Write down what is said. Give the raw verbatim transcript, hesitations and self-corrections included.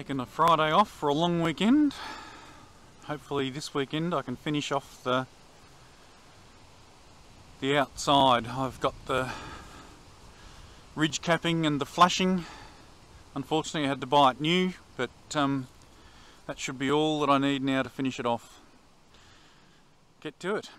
taking a Friday off for a long weekend. Hopefully this weekend I can finish off the the outside. I've got the ridge capping and the flashing. Unfortunately I had to buy it new, but um, that should be all that I need now to finish it off. Get to it.